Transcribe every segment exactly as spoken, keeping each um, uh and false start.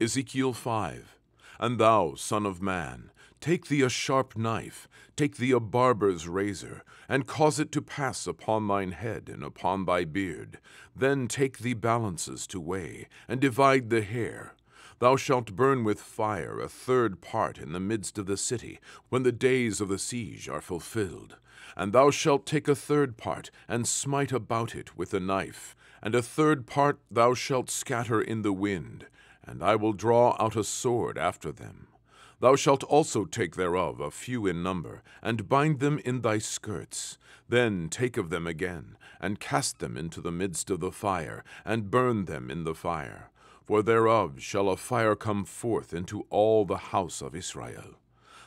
Ezekiel five. And thou, son of man, take thee a sharp knife, take thee a barber's razor, and cause it to pass upon thine head and upon thy beard. Then take thee balances to weigh, and divide the hair. Thou shalt burn with fire a third part in the midst of the city, when the days of the siege are fulfilled. And thou shalt take a third part, and smite about it with a knife, and a third part thou shalt scatter in the wind, and I will draw out a sword after them. Thou shalt also take thereof a few in number, and bind them in thy skirts. Then take of them again, and cast them into the midst of the fire, and burn them in the fire. For thereof shall a fire come forth into all the house of Israel.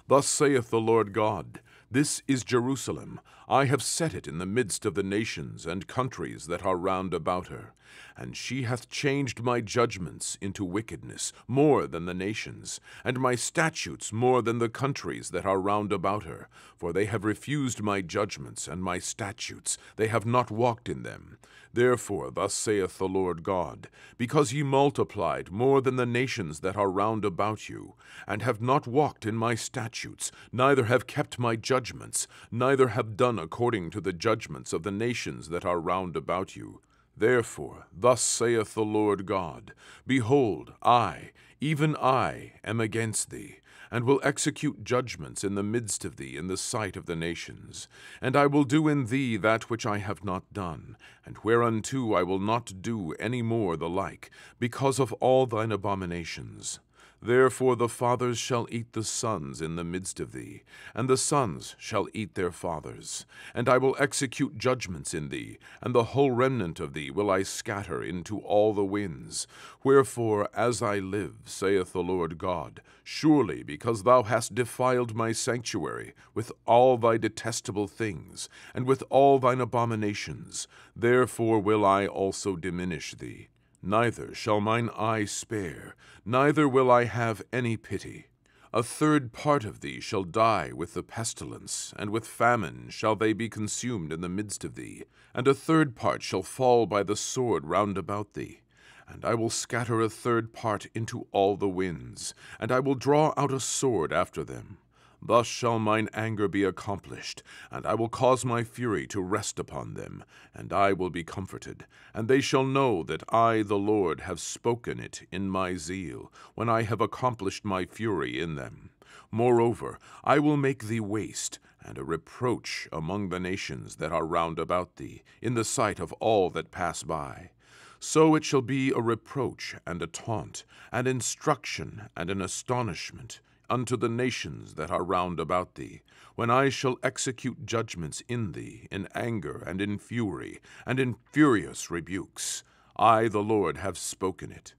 Thus saith the Lord God, This is Jerusalem. I have set it in the midst of the nations and countries that are round about her. And she hath changed my judgments into wickedness more than the nations, and my statutes more than the countries that are round about her. For they have refused my judgments and my statutes. They have not walked in them. Therefore thus saith the Lord God, Because ye multiplied more than the nations that are round about you, and have not walked in my statutes, neither have kept my judgments, Judgments, neither have done according to the judgments of the nations that are round about you. Therefore, thus saith the Lord God, Behold, I, even I, am against thee, and will execute judgments in the midst of thee in the sight of the nations. And I will do in thee that which I have not done, and whereunto I will not do any more the like, because of all thine abominations. Therefore the fathers shall eat the sons in the midst of thee, and the sons shall eat their fathers. And I will execute judgments in thee, and the whole remnant of thee will I scatter into all the winds. Wherefore, as I live, saith the Lord God, surely because thou hast defiled my sanctuary with all thy detestable things, and with all thine abominations, therefore will I also diminish thee. Neither shall mine eye spare, neither will I have any pity. A third part of thee shall die with the pestilence, and with famine shall they be consumed in the midst of thee, and a third part shall fall by the sword round about thee. And I will scatter a third part into all the winds, and I will draw out a sword after them. Thus shall mine anger be accomplished, and I will cause my fury to rest upon them, and I will be comforted. And they shall know that I, the Lord, have spoken it in my zeal, when I have accomplished my fury in them. Moreover, I will make thee waste, and a reproach among the nations that are round about thee, in the sight of all that pass by. So it shall be a reproach and a taunt, an instruction and an astonishment, unto the nations that are round about thee, when I shall execute judgments in thee in anger and in fury and in furious rebukes. I, the Lord, have spoken it.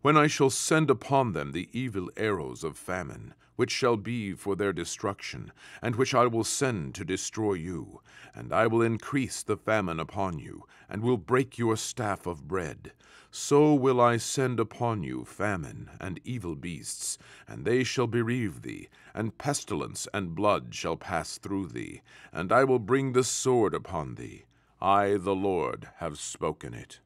When I shall send upon them the evil arrows of famine, which shall be for their destruction, and which I will send to destroy you, and I will increase the famine upon you, and will break your staff of bread. So will I send upon you famine and evil beasts, and they shall bereave thee, and pestilence and blood shall pass through thee, and I will bring the sword upon thee. I, the Lord, have spoken it.